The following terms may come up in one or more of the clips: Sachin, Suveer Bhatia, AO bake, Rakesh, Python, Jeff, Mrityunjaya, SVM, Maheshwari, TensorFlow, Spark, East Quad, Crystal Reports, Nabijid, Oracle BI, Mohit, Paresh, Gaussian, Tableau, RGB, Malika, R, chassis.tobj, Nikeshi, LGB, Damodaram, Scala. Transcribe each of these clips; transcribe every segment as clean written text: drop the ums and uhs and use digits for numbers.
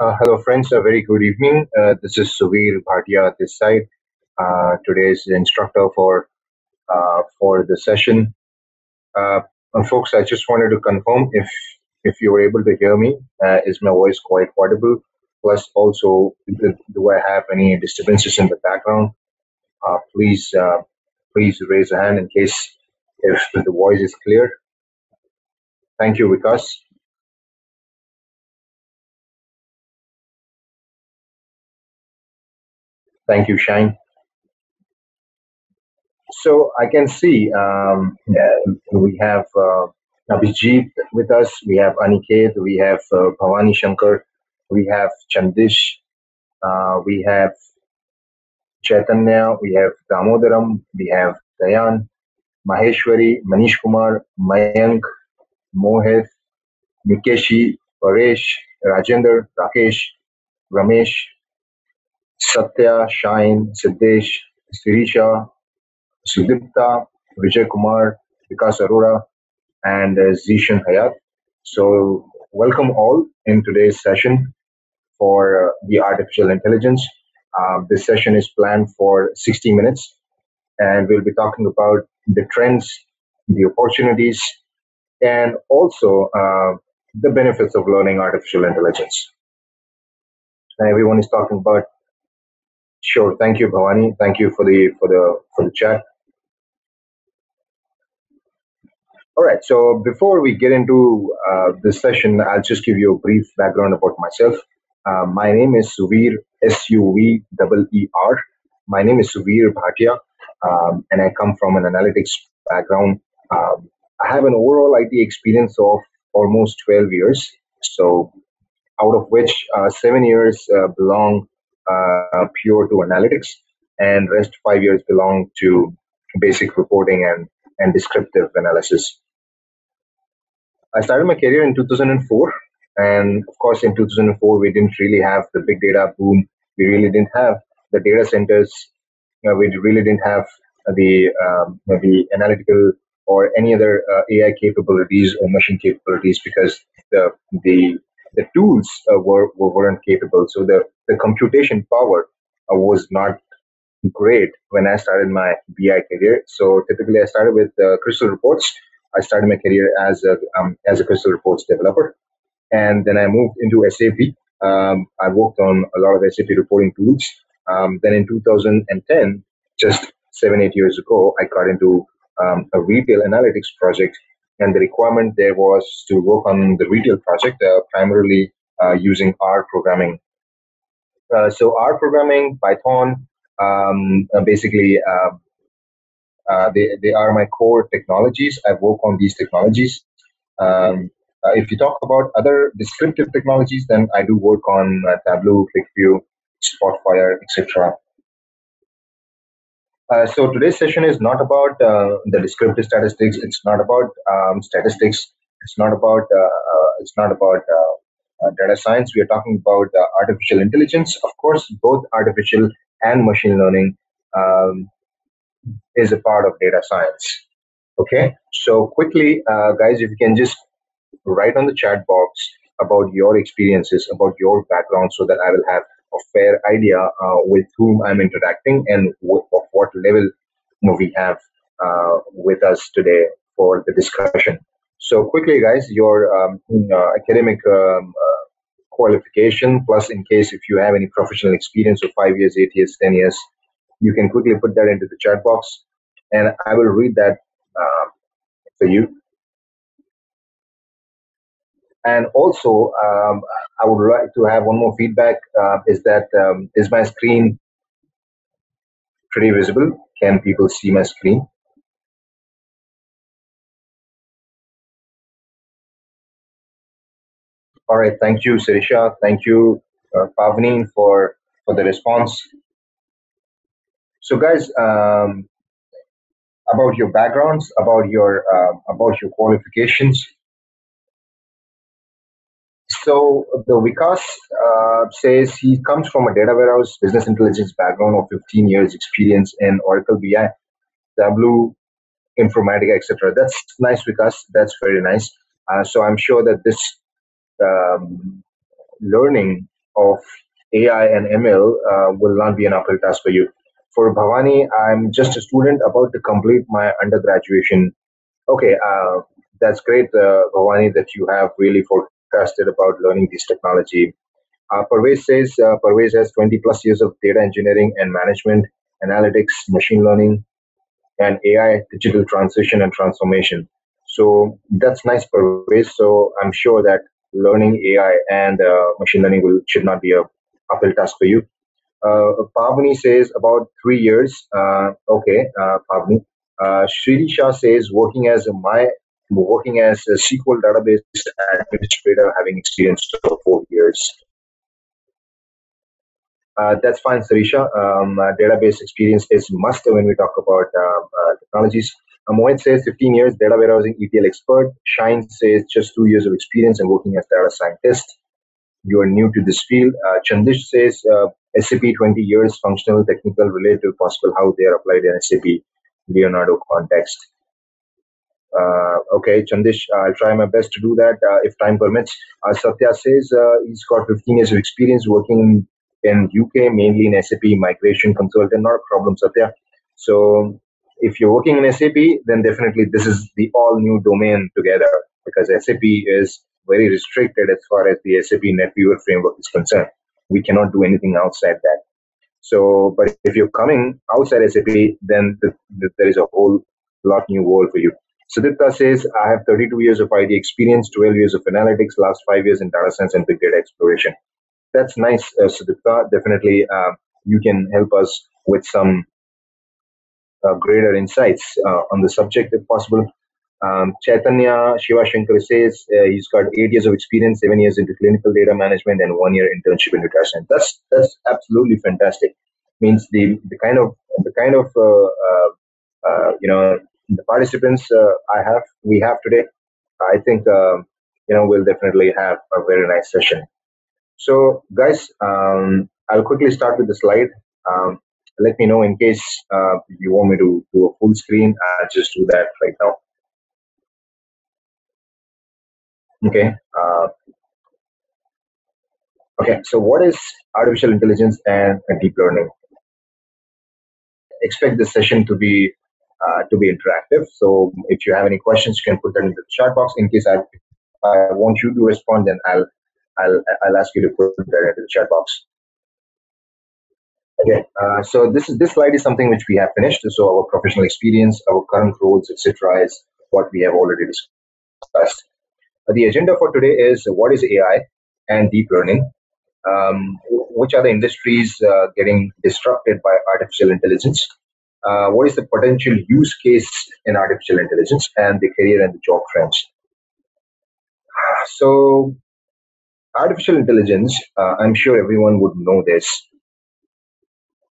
Hello friends, a very good evening. This is Suveer Bhatia at this side. Today's instructor for the session. Folks, I just wanted to confirm if you were able to hear me. Is my voice quite audible? Plus, also, do I have any disturbances in the background? Please raise a hand in case if the voice is clear. Thank you, Vikas. Thank you, Shine. So I can see we have Nabijid with us, we have Aniket, we have Bhavani Shankar, we have Chandish, we have Chaitanya, we have Damodaram, we have Dayan, Maheshwari, Manish Kumar, Mayank, Mohit, Nikeshi, Paresh, Rajender, Rakesh, Ramesh, Satya, Shine, Siddesh, Shirisha, Sudipta, Vijay Kumar, Vikas Arora, and Zishan Hayat. So welcome all in today's session for the artificial intelligence. This session is planned for 60 minutes, and we'll be talking about the trends, the opportunities, and also the benefits of learning artificial intelligence. And everyone is talking about. Sure. Thank you, Bhavani. Thank you for the chat. All right. So before we get into this session, I'll just give you a brief background about myself. My name is Suveer, S-U-V-E-E-R. My name is Suveer Bhatia, and I come from an analytics background. I have an overall IT experience of almost 12 years, so out of which 7 years belong pure to analytics, and rest 5 years belong to basic reporting and descriptive analysis. I started my career in 2004, and of course in 2004 we didn't really have the big data boom. We really didn't have the data centers. We really didn't have the analytical or any other AI capabilities or machine capabilities, because the tools weren't capable. So the computation power was not great when I started my BI career. So typically I started with Crystal Reports. I started my career as a Crystal Reports developer. And then I moved into SAP. I worked on a lot of SAP reporting tools. Then in 2010, just 7-8 years ago, I got into a retail analytics project. And the requirement there was to work on the retail project, primarily using R programming. So R programming, Python, basically they are my core technologies. I work on these technologies. If you talk about other descriptive technologies, then I do work on Tableau, ClickView, Spotfire, etc. So today's session is not about the descriptive statistics. It's not about statistics. It's not about data science. We are talking about artificial intelligence. Of course, both artificial and machine learning is a part of data science. Okay. So quickly, guys, if you can just write on the chat box about your experiences, about your background, so that I will have a fair idea with whom I'm interacting and of what level we have with us today for the discussion. So quickly, guys, your academic qualification, plus in case if you have any professional experience of 5 years, 8 years, 10 years, you can quickly put that into the chat box, and I will read that for you. And also, I would like to have one more feedback, is that, is my screen pretty visible? Can people see my screen? All right, thank you, Shirisha. Thank you, Pavani, for the response. So guys, about your backgrounds, about your qualifications. So the Vikas says he comes from a data warehouse business intelligence background of 15 years experience in Oracle BI, Tableau, Informatica, etc. That's nice, Vikas. That's very nice. So I'm sure that this learning of AI and ML will not be an uphill task for you. For Bhavani, I'm just a student about to complete my undergraduation. Okay, that's great, Bhavani, that you have really forecasted about learning this technology. Parvez says, Parvez has 20 plus years of data engineering and management, analytics, machine learning, and AI, digital transition and transformation. So that's nice, Parvez. So I'm sure that learning AI and machine learning should not be a uphill task for you. Pavani says about 3 years. Okay, Pavani. Shirisha says working as a SQL database administrator, having experience for 4 years. That's fine, Shirisha. Database experience is must when we talk about technologies. Moit says 15 years, data warehousing ETL expert. Shine says just 2 years of experience and working as data scientist. You are new to this field. Chandish says SAP 20 years, functional, technical, relative, possible, how they are applied in SAP Leonardo context. Okay, Chandish, I'll try my best to do that if time permits. Satya says he's got 15 years of experience working in UK, mainly in SAP migration consultant. Not a problem, Satya. So if you're working in SAP, then definitely this is the all new domain together, because SAP is very restricted as far as the SAP NetWeaver framework is concerned. We cannot do anything outside that. So, but if you're coming outside SAP, then there is a whole lot new world for you. Sudipta says, I have 32 years of IT experience, 12 years of analytics, last 5 years in data science and big data exploration. That's nice, Sudipta. Definitely, you can help us with some greater insights on the subject if possible. Chaitanya Shiva Shankar says he's got 8 years of experience, 7 years into clinical data management, and 1 year internship in data science. That's absolutely fantastic. Means the kind of the participants we have today. I think we'll definitely have a very nice session. So guys, I'll quickly start with the slide. Let me know in case you want me to do a full screen. I'll just do that right now. Okay. Okay. So, what is artificial intelligence and deep learning? Expect this session to be interactive. So, if you have any questions, you can put that in the chat box. In case I want you to respond, then I'll ask you to put that into the chat box. Okay. So, this slide is something which we have finished. So, our professional experience, our current roles, etc., is what we have already discussed. The agenda for today is what is AI and deep learning, which are the industries getting disrupted by artificial intelligence, what is the potential use case in artificial intelligence, and the career and the job trends. So artificial intelligence, I'm sure everyone would know this,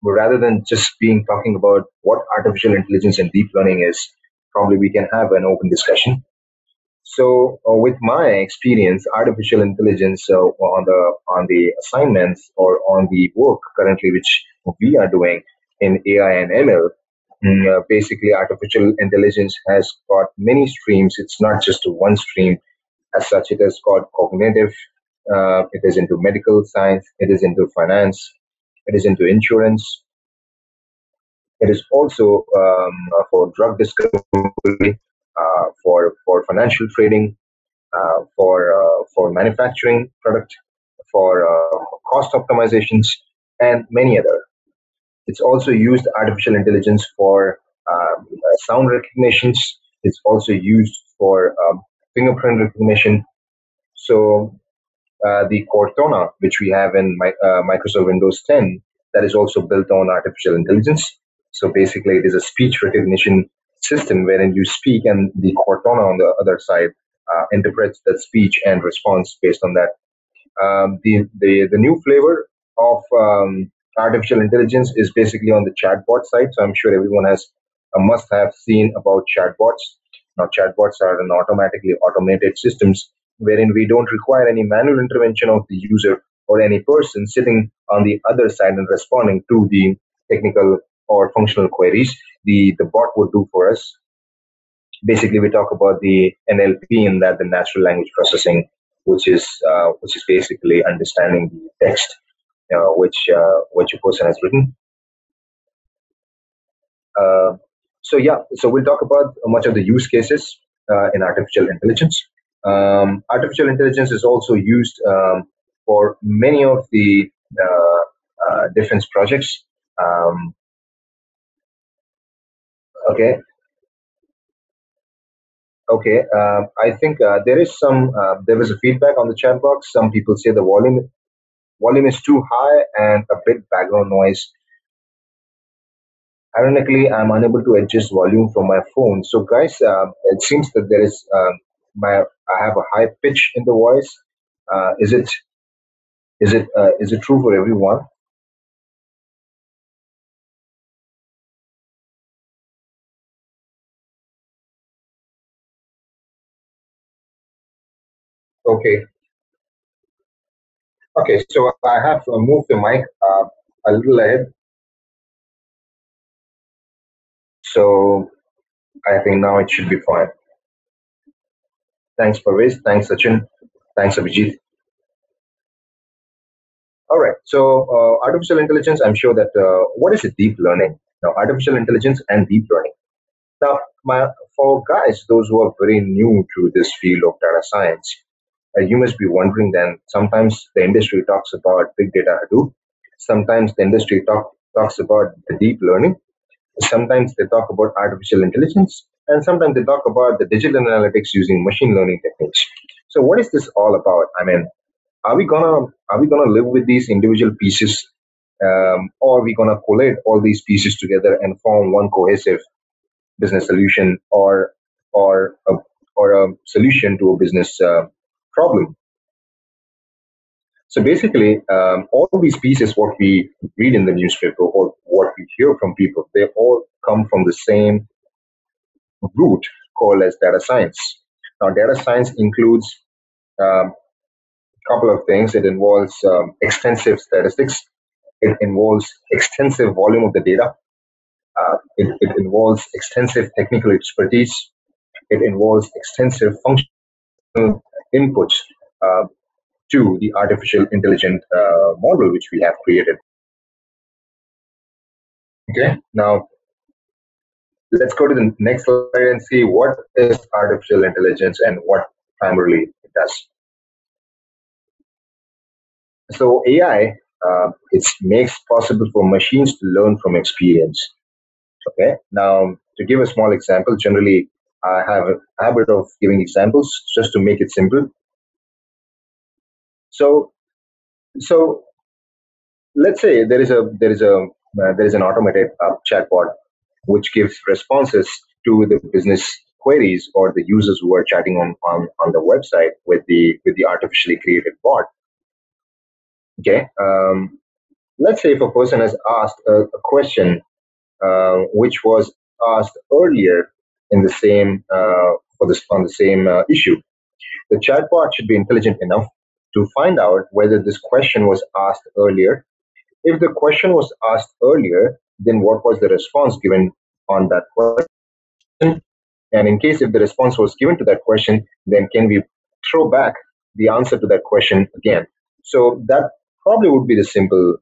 but rather than just talking about what artificial intelligence and deep learning is, probably we can have an open discussion. So with my experience, artificial intelligence on the assignments or on the work currently which we are doing in AI and ML, basically artificial intelligence has got many streams. It's not just one stream as such. It has got cognitive, it is into medical science, it is into finance, it is into insurance. It is also for drug discovery, for financial trading, for manufacturing product, for cost optimizations, and many other. It's also used artificial intelligence for sound recognitions. It's also used for fingerprint recognition. So the Cortana, which we have in Microsoft Windows 10, that is also built on artificial intelligence. So basically, it is a speech recognition system wherein you speak and the Cortana on the other side interprets that speech and responds based on that. The new flavor of artificial intelligence is basically on the chatbot side. So I'm sure everyone has must have seen about chatbots. Now chatbots are an automatically automated systems wherein we don't require any manual intervention of the user or any person sitting on the other side and responding to the technical or functional queries. The bot would do for us. basically we talk about the NLP in that, the natural language processing, which is basically understanding the text which a person has written. So we'll talk about much of the use cases in artificial intelligence. Artificial intelligence is also used for many of the defense projects. I think there was a feedback on the chat box. Some people say the volume is too high and a bit background noise. Ironically, I'm unable to adjust volume from my phone. So guys, it seems that there is I have a high pitch in the voice. Is it true for everyone? Okay, so I have moved the mic a little ahead. So I think now it should be fine. Thanks, Parvez. Thanks, Sachin. Thanks, Abhijit. All right, so artificial intelligence, I'm sure that, what is it, deep learning? Now, artificial intelligence and deep learning. Now, for guys, those who are very new to this field of data science, you must be wondering then, sometimes the industry talks about big data Hadoop. Sometimes the industry talks about the deep learning. Sometimes they talk about artificial intelligence. And sometimes they talk about the digital analytics using machine learning techniques. So what is this all about? I mean, are we gonna live with these individual pieces? Or are we gonna collate all these pieces together and form one cohesive business solution or a solution to a business problem? So basically, all these pieces, what we read in the newspaper or what we hear from people, they all come from the same root called as data science. Now, data science includes a couple of things. It involves extensive statistics. It involves extensive volume of the data. It involves extensive technical expertise. It involves extensive functional inputs to the artificial intelligent model which we have created. Okay, now let's go to the next slide and see what is artificial intelligence and what primarily it does. So AI, it makes possible for machines to learn from experience. Okay, now to give a small example, generally I have a habit of giving examples just to make it simple. So let's say there is an automated chatbot which gives responses to the business queries or the users who are chatting on the website with the artificially created bot. Okay, let's say if a person has asked a question which was asked earlier in the same on the same issue, the chatbot should be intelligent enough to find out whether this question was asked earlier. If the question was asked earlier, then what was the response given on that question? And in case if the response was given to that question, then can we throw back the answer to that question again? So that probably would be the simple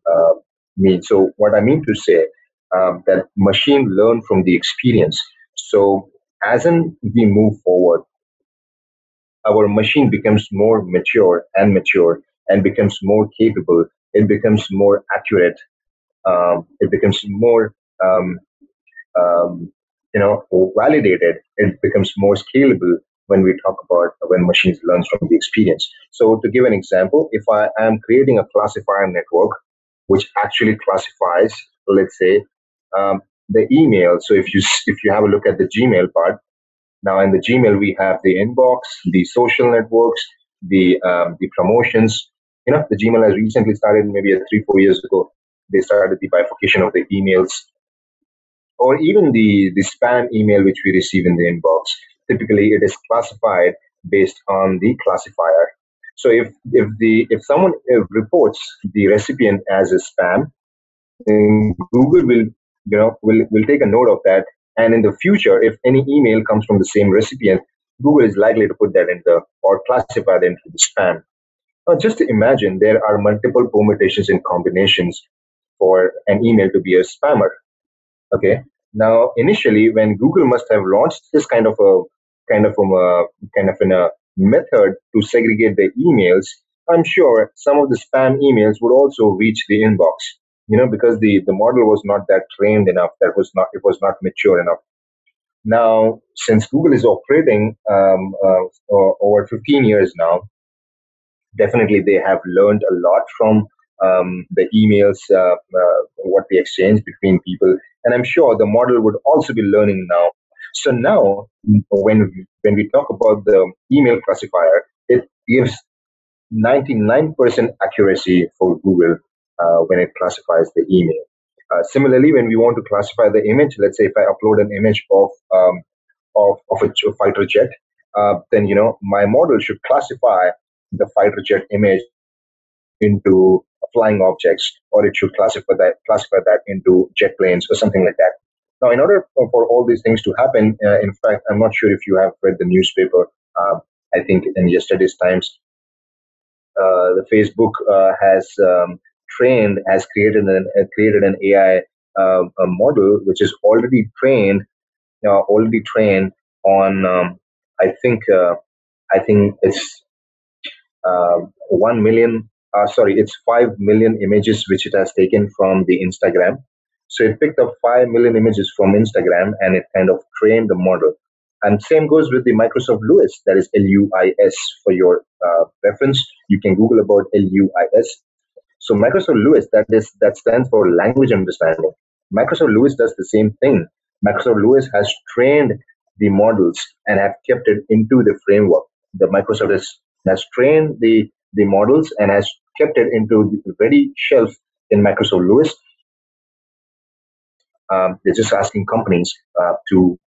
mean. So what I mean to say, that machine learn from the experience. So as in we move forward, our machine becomes more mature and becomes more capable. It becomes more accurate. It becomes more, validated. It becomes more scalable when we talk about when machines learn from the experience. So to give an example, if I am creating a classifier network, which actually classifies, let's say, the email. So if you have a look at the Gmail part, now in the Gmail we have the inbox, the social networks, the promotions. You know, the Gmail has recently started, maybe 3-4 years ago. They started the bifurcation of the emails, or even the spam email which we receive in the inbox. Typically, it is classified based on the classifier. So if someone reports the recipient as a spam, then Google will take a note of that And in the future, if any email comes from the same recipient, Google is likely to put that in the, or classify that into the spam. Now, just to imagine, there are multiple permutations and combinations for an email to be a spammer. Okay. Now, initially, when Google must have launched this kind of a method to segregate the emails, I'm sure some of the spam emails would also reach the inbox, you know, because the model was not that trained enough. It was not mature enough. Now, since Google is operating over 15 years now, definitely they have learned a lot from the emails, what they exchange between people. And I'm sure the model would also be learning now. So now, when we talk about the email classifier, it gives 99% accuracy for Google when it classifies the email. Similarly, when we want to classify the image, let's say if I upload an image of a fighter jet, then, you know, my model should classify the fighter jet image into flying objects, or it should classify that into jet planes or something like that. Now, in order for all these things to happen, in fact, I'm not sure if you have read the newspaper. I think in yesterday's Times, the Facebook has created an AI model which is already trained on I think it's 1 million. It's 5 million images which it has taken from the Instagram. So it picked up 5 million images from Instagram and it kind of trained the model. And same goes with the Microsoft LUIS, that is LUIS for your reference. You can Google about LUIS. So Microsoft LUIS, that stands for language understanding. Microsoft LUIS does the same thing. Microsoft LUIS has trained the models and have kept it into the framework. The Microsoft has trained the models and has kept it into the ready shelf in Microsoft LUIS. They're just asking companies to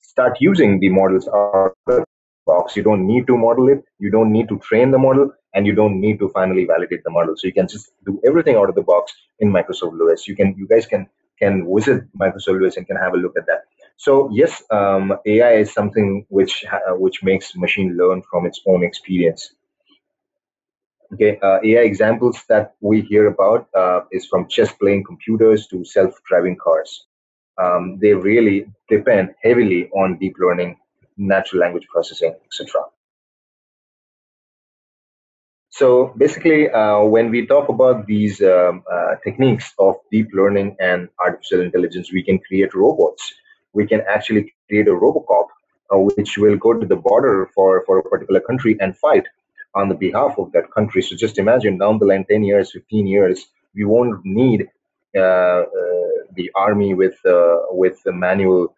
start using the models out of the box. You don't need to model it, you don't need to train the model, and you don't need to finally validate the model. So you can just do everything out of the box in Microsoft LUIS. You guys can visit Microsoft LUIS and can have a look at that. So yes, AI is something which makes machine learn from its own experience. Okay, AI examples that we hear about is from chess-playing computers to self-driving cars. They really depend heavily on deep learning, natural language processing, etc. So basically, when we talk about these techniques of deep learning and artificial intelligence, we can create robots. We can actually create a Robocop, which will go to the border for a particular country and fight on the behalf of that country. So just imagine down the line, 10 years, 15 years, we won't need the army with the manual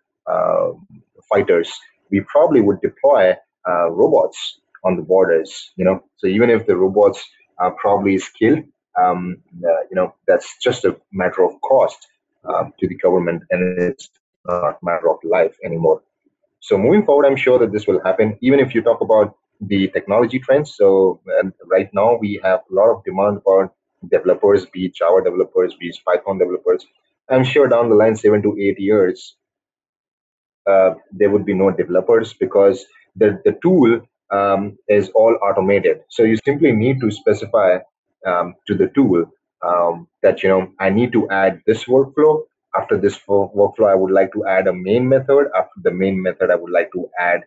fighters. We probably would deploy robots on the borders, you know. So even if the robots are probably skilled, you know, that's just a matter of cost to the government, and it's not a matter of life anymore. So moving forward, I'm sure that this will happen. Even if you talk about the technology trends. So right now we have a lot of demand for developers, be it Java developers, be it Python developers. I'm sure down the line, 7 to 8 years, there would be no developers because the tool is all automated. So you simply need to specify to the tool that, you know, I need to add this workflow. After this workflow, I would like to add a main method. After the main method, I would like to add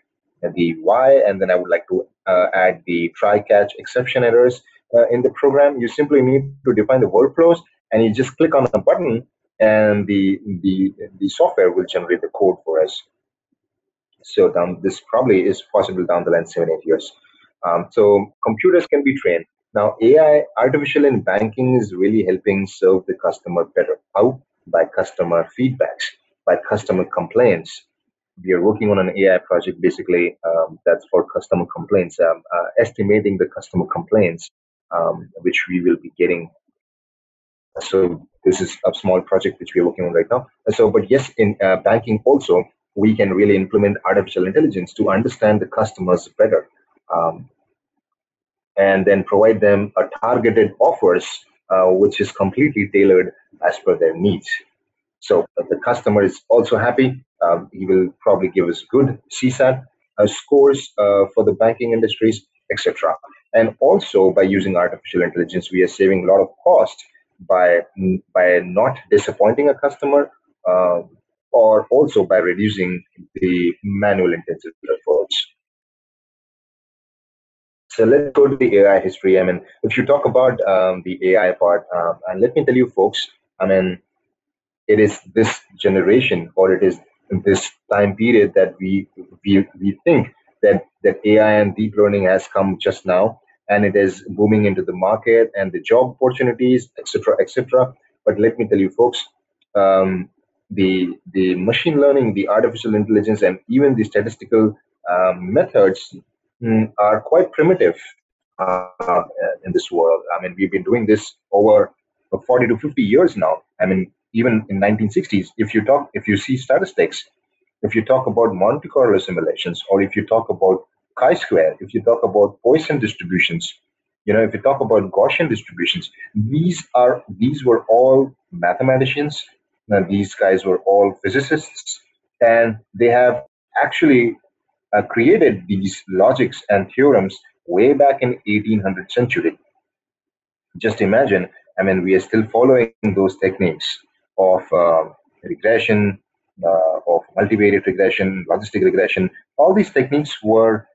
the why, and then I would like to add the try-catch exception errors in the program. You simply need to define the workflows, and you just click on a button, and the software will generate the code for us. So this probably is possible down the line, 7-8 years. So computers can be trained. Now AI, artificial in banking, is really helping serve the customer better. How? By customer feedbacks, by customer complaints. We are working on an AI project, basically, that's for customer complaints, estimating the customer complaints, which we will be getting. So this is a small project which we are working on right now. So, but yes, in banking also, we can really implement artificial intelligence to understand the customers better, and then provide them a targeted offers, which is completely tailored as per their needs. So the customer is also happy. He will probably give us good CSAT scores for the banking industries, etc. And also by using artificial intelligence, we are saving a lot of cost by not disappointing a customer or also by reducing the manual intensive efforts. So let's go to the AI history. I mean, if you talk about the AI part, and let me tell you folks, I mean, it is this generation or it is this time period that we think that AI and deep learning has come just now, and it is booming into the market and the job opportunities, etc., etc. But let me tell you folks, the machine learning, the artificial intelligence, and even the statistical methods are quite primitive in this world. I mean, we've been doing this over 40 to 50 years now. I mean, even in 1960s, if you see statistics, if you talk about Monte Carlo simulations, or if you talk about chi-square, if you talk about Poisson distributions, you know, if you talk about Gaussian distributions, these were all mathematicians. Now, these guys were all physicists, and they have actually created these logics and theorems way back in 1800th century. Just imagine, I mean, we are still following those techniques of regression, of multivariate regression, logistic regression. All these techniques were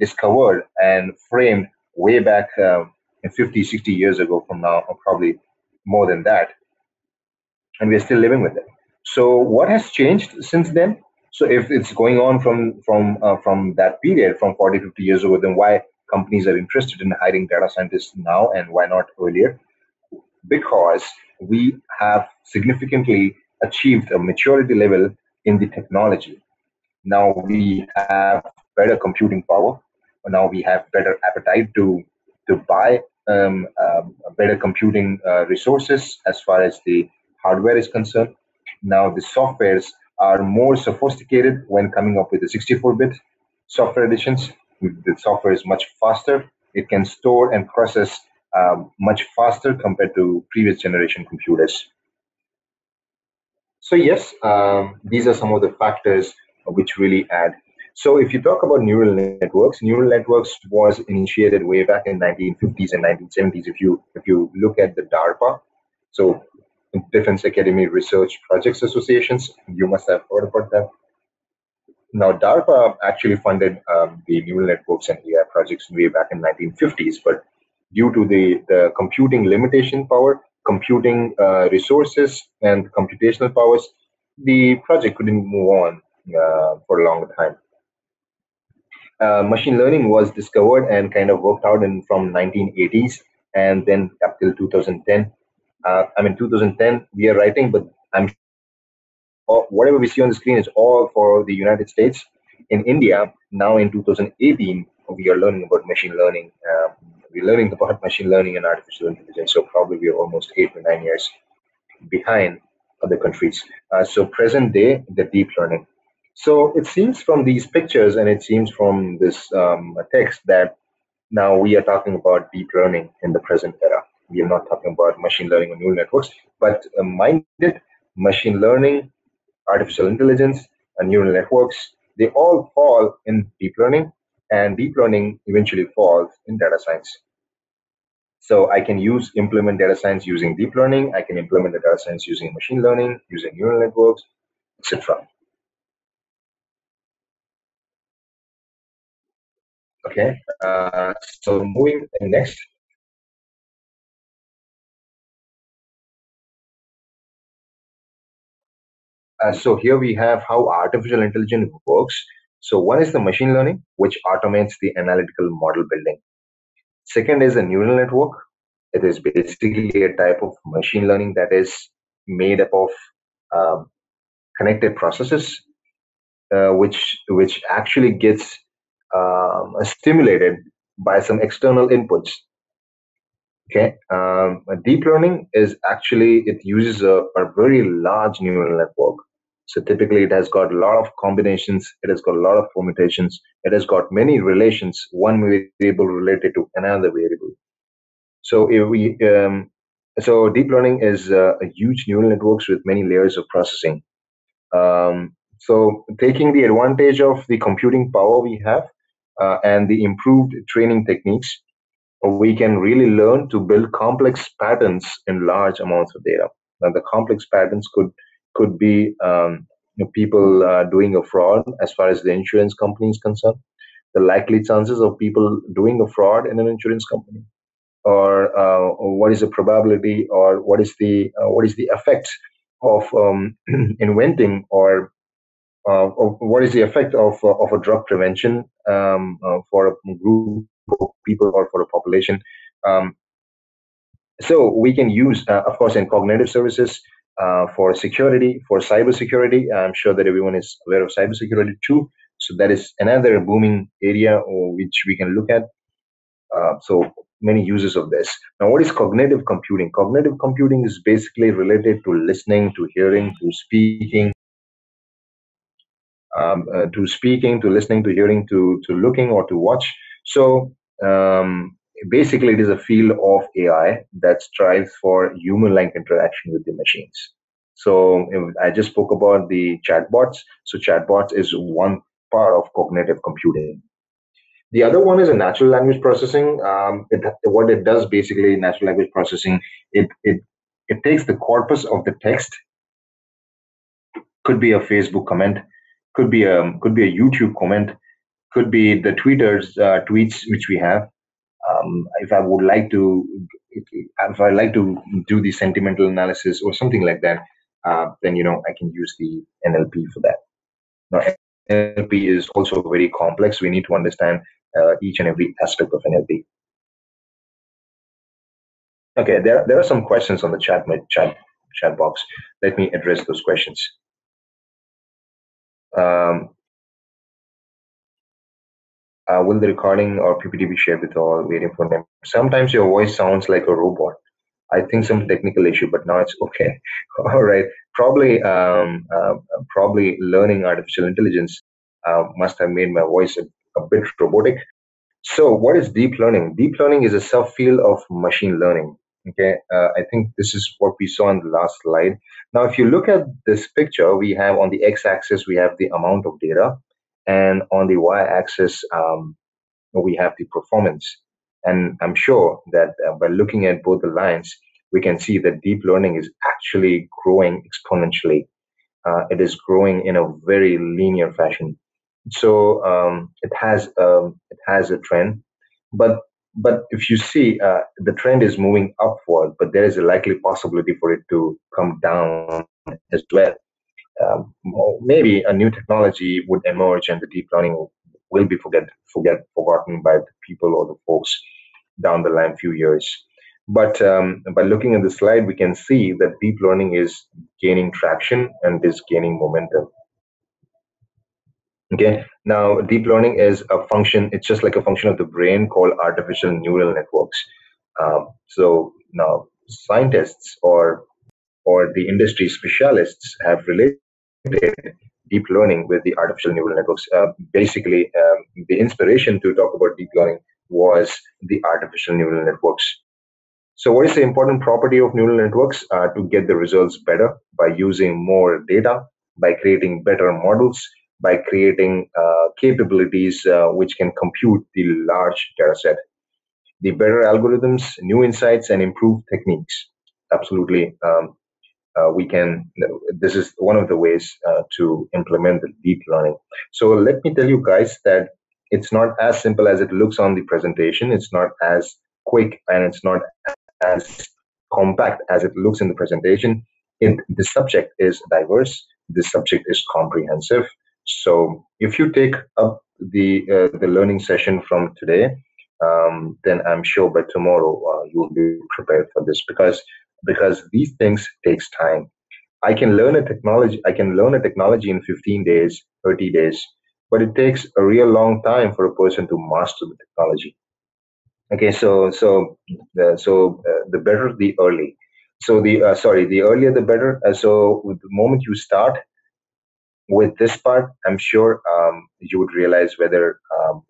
discovered and framed way back 50, 60 years ago from now, or probably more than that. And we're still living with it. So what has changed since then? So if it's going on from that period, from 40, 50 years ago, then why companies are interested in hiring data scientists now and why not earlier? Because we have significantly achieved a maturity level in the technology. Now we have better computing power. Now we have better appetite to buy better computing resources as far as the hardware is concerned. Now the softwares are more sophisticated when coming up with the 64-bit software editions. The software is much faster. It can store and process much faster compared to previous generation computers. So yes, these are some of the factors which really add. So if you talk about neural networks was initiated way back in 1950s and 1970s. If you look at the DARPA, so Defense Academy Research Projects Associations, you must have heard about that. Now, DARPA actually funded the neural networks and AI projects way back in 1950s, but due to the computing limitation power, computing resources, and computational powers, the project couldn't move on for a long time. Machine learning was discovered and kind of worked out from 1980s and then up till 2010. 2010 we are writing, but whatever we see on the screen is all for the United States. In India, now in 2018, we are learning about machine learning. We're learning about machine learning and artificial intelligence. So probably we are almost 8 to 9 years behind other countries. So present day, the deep learning. So it seems from these pictures and it seems from this text that now we are talking about deep learning in the present era. We are not talking about machine learning or neural networks, but mind it, machine learning, artificial intelligence, and neural networks, they all fall in deep learning, and deep learning eventually falls in data science. So I can implement data science using deep learning, I can implement the data science using machine learning, using neural networks, etc. Okay, so moving next. So here we have how artificial intelligence works. So one is the machine learning, which automates the analytical model building. Second is a neural network. It is basically a type of machine learning that is made up of connected processes, which actually gets stimulated by some external inputs. Okay, deep learning is actually, it uses a very large neural network. So typically it has got a lot of combinations, it has got a lot of permutations, it has got many relations, one variable related to another variable. So if we So deep learning is huge neural networks with many layers of processing. So taking the advantage of the computing power we have and the improved training techniques, we can really learn to build complex patterns in large amounts of data. Now, the complex patterns could be people doing a fraud as far as the insurance company is concerned, the likely chances of people doing a fraud in an insurance company, or what is the probability, or what is the effect of inventing, or what is the effect of a drug prevention for a group of people or for a population. So we can use, of course, in cognitive services for security, for cybersecurity. I'm sure that everyone is aware of cybersecurity too. So that is another booming area which we can look at. So many uses of this. Now, what is cognitive computing? Cognitive computing is basically related to listening, to hearing, to speaking, to listening, to hearing, to looking or to watch. So basically, it is a field of AI that strives for human-like interaction with the machines. So I just spoke about the chatbots. So chatbots is one part of cognitive computing. The other one is a natural language processing. What it does basically, natural language processing, it takes the corpus of the text. Could be a Facebook comment, could be a YouTube comment, could be the Twitter's tweets which we have. If I like to do the sentimental analysis or something like that, then I can use the NLP for that. Now, NLP is also very complex. We need to understand each and every aspect of NLP. Okay, there are some questions on the chat box. Let me address those questions. Will the recording or PPT be shared with all? Waiting for them. Sometimes your voice sounds like a robot. I think some technical issue, but now it's okay. All right. Probably learning artificial intelligence must have made my voice a bit robotic. So what is deep learning? Deep learning is a subfield of machine learning. Okay. I think this is what we saw in the last slide. Now, if you look at this picture, we have on the x-axis, we have the amount of data. And on the y-axis, we have the performance. And I'm sure that by looking at both the lines, we can see that deep learning is actually growing exponentially. It is growing in a very linear fashion. So it has a trend, but if you see, the trend is moving upward, but there is a likely possibility for it to come down as well. Maybe a new technology would emerge, and the deep learning will be forgotten by the people or the folks down the line few years. But by looking at the slide, we can see that deep learning is gaining traction and is gaining momentum. Okay, now deep learning is a function. It's just like a function of the brain called artificial neural networks. So now scientists or the industry specialists have related deep learning with the artificial neural networks. Basically, the inspiration to talk about deep learning was the artificial neural networks. So what is the important property of neural networks? To get the results better by using more data, by creating better models, by creating capabilities which can compute the large data set. The better algorithms, new insights, and improved techniques. Absolutely. This is one of the ways to implement the deep learning. So let me tell you guys that it's not as simple as it looks on the presentation. It's not as quick, and it's not as compact as it looks in the presentation. The subject is diverse. The subject is comprehensive. So if you take up the learning session from today, then I'm sure by tomorrow you will be prepared for this, because these things takes time. I can learn a technology in 15 days, 30 days, but it takes a real long time for a person to master the technology. Okay, so the better the early. So the earlier the better. So the moment you start, with this part, I'm sure you would realize whether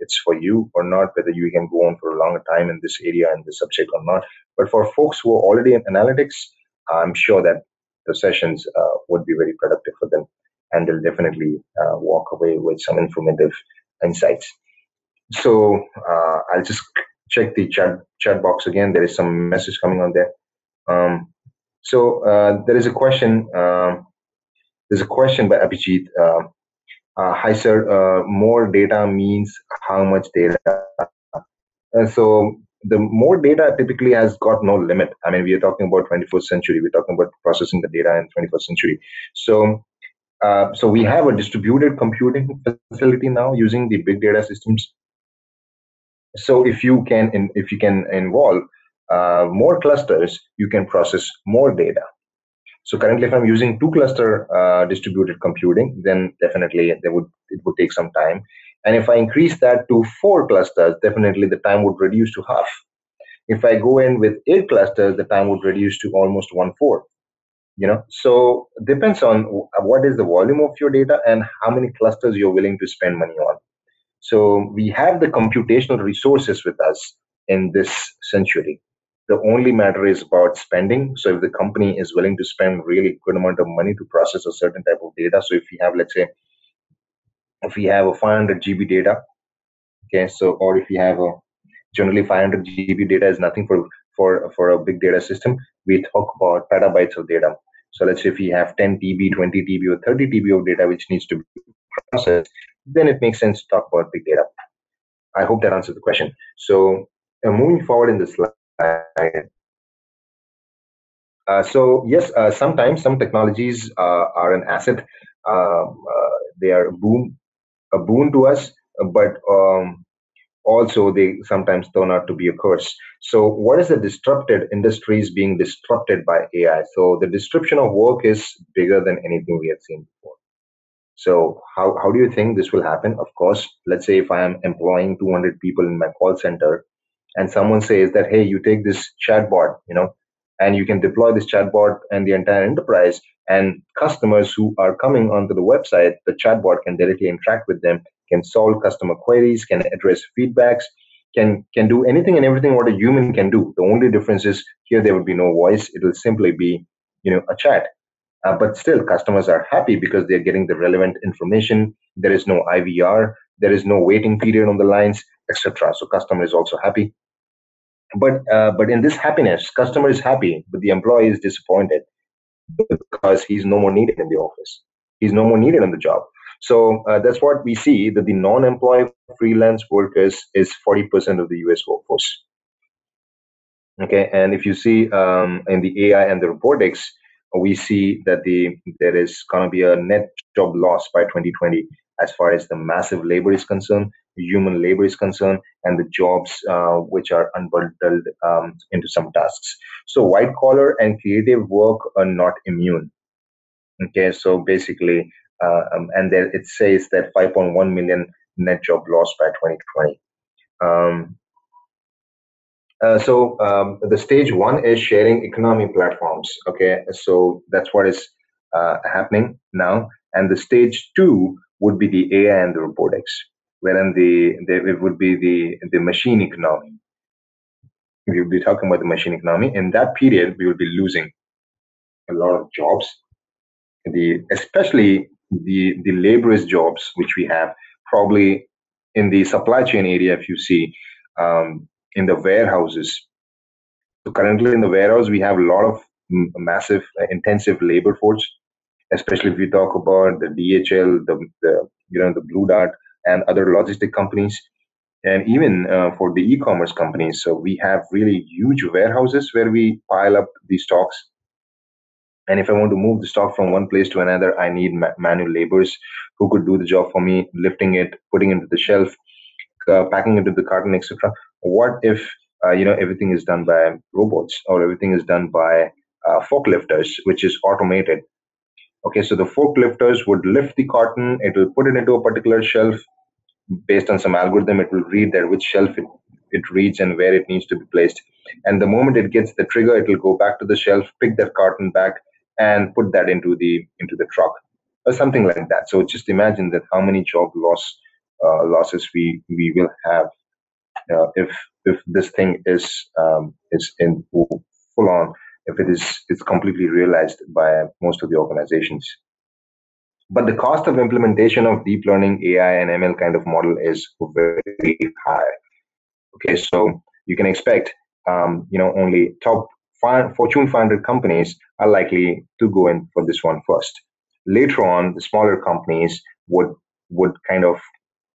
it's for you or not, whether you can go on for a longer time in this area and this subject or not. But for folks who are already in analytics, I'm sure that the sessions would be very productive for them, and they'll definitely walk away with some informative insights. So I'll just check the chat box again. There is some message coming on there. So there is a question. There's a question by Abhijit. Hi, sir. More data means how much data? And so the more data typically has got no limit. I mean, we are talking about 21st century. We're talking about processing the data in 21st century. So we have a distributed computing facility now using the big data systems. So if you can involve more clusters, you can process more data. So currently, if I'm using two-cluster distributed computing, then definitely it would take some time. And if I increase that to four clusters, definitely the time would reduce to half. If I go in with eight clusters, the time would reduce to almost 1/4. You know, so depends on what is the volume of your data and how many clusters you're willing to spend money on. So we have the computational resources with us in this century. The only matter is about spending. So if the company is willing to spend really good amount of money to process a certain type of data. So if we have, let's say, if we have a 500 GB data, okay, so, or if you have a, generally 500 GB data is nothing for a big data system. We talk about petabytes of data. So let's say if you have 10 TB, 20 TB, or 30 TB of data which needs to be processed, then it makes sense to talk about big data. I hope that answers the question. So moving forward in the slide. So yes, sometimes some technologies are an asset. They are a boon to us, but also they sometimes turn out to be a curse. So what is the disrupted industries being disrupted by AI? So the disruption of work is bigger than anything we have seen before. So how do you think this will happen? Of course, let's say if I am employing 200 people in my call center and someone says that, hey, you take this chatbot, you know, and you can deploy this chatbot and the entire enterprise, and customers who are coming onto the website, the chatbot can directly interact with them, can solve customer queries, can address feedbacks, can do anything and everything what a human can do. The only difference is here there would be no voice. It will simply be, you know, a chat. But still, customers are happy because they're getting the relevant information. There is no IVR. There is no waiting period on the lines, etc. So customer is also happy. But in this happiness, customer is happy, but the employee is disappointed because he's no more needed in the office. He's no more needed on the job. So that's what we see, that the non-employed freelance workers is 40% of the US workforce. Okay, and if you see in the AI and the robotics, we see that there is going to be a net job loss by 2020 as far as the massive labor is concerned, human labor is concerned, and the jobs which are unbundled into some tasks. So white collar and creative work are not immune. Okay, so basically, and then it says that 5.1 million net job loss by 2020. The stage one is sharing economy platforms. Okay, so that's what is happening now. And the stage two would be the AI and the robotics, wherein it would be the machine economy. We will be talking about the machine economy. In that period, we will be losing a lot of jobs, especially the laborious jobs which we have probably in the supply chain area. If you see in the warehouses, so currently in the warehouse we have a lot of massive intensive labor force, especially if we talk about the DHL, the you know, the Blue Dart and other logistic companies, and even for the e-commerce companies. So we have really huge warehouses where we pile up these stocks. And if I want to move the stock from one place to another, I need manual laborers who could do the job for me, lifting it, putting it into the shelf, packing it into the carton, etc. What if you know, everything is done by robots, or everything is done by forklifters, which is automated? Okay, so the forklifters would lift the carton. It will put it into a particular shelf. Based on some algorithm, it will read that which shelf it reads and where it needs to be placed. And the moment it gets the trigger, it will go back to the shelf, pick that carton back, and put that into the truck. or something like that. So just imagine that how many job losses we will have if this thing is in full on, if it's completely realized by most of the organizations. But the cost of implementation of deep learning, AI, and ML kind of model is very high. Okay, so you can expect, only top Fortune 500 companies are likely to go in for this one first. Later on, the smaller companies would kind of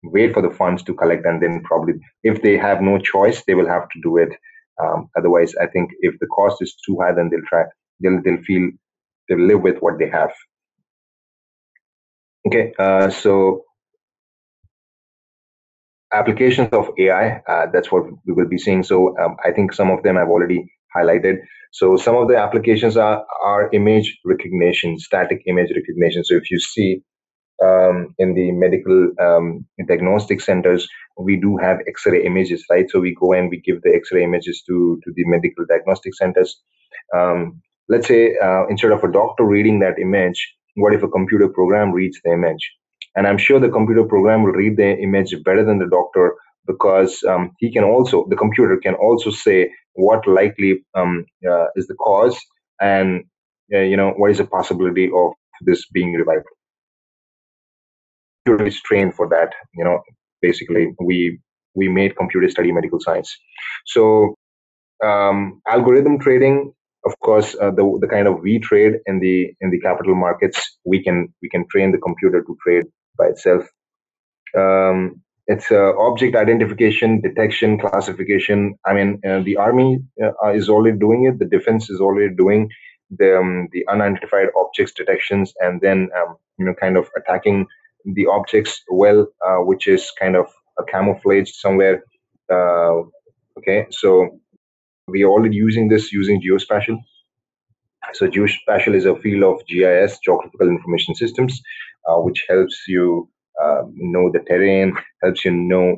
wait for the funds to collect, and then probably, if they have no choice, they will have to do it. Otherwise, I think if the cost is too high, then they'll live with what they have. Okay, so applications of AI, that's what we will be seeing. So I think some of them I've already highlighted. So some of the applications are image recognition, static image recognition. So if you see in the medical diagnostic centers, we do have X-ray images, right? So we go and we give the X-ray images to the medical diagnostic centers. Let's say instead of a doctor reading that image, what if a computer program reads the image? And I'm sure the computer program will read the image better than the doctor, because the computer can also say what likely is the cause, and what is the possibility of this being revived. Computer is trained for that. Basically, we made computer study medical science. So algorithm trading, of course, the kind of we trade in the capital markets, we can train the computer to trade by itself. It's object identification, detection, classification. I mean, the army is already doing it. The defense is already doing the unidentified objects detections, and then kind of attacking the objects well, which is kind of a camouflage somewhere. Okay, so we are already using this using geospatial. So geospatial is a field of GIS, geographical information systems, which helps you know the terrain, helps you know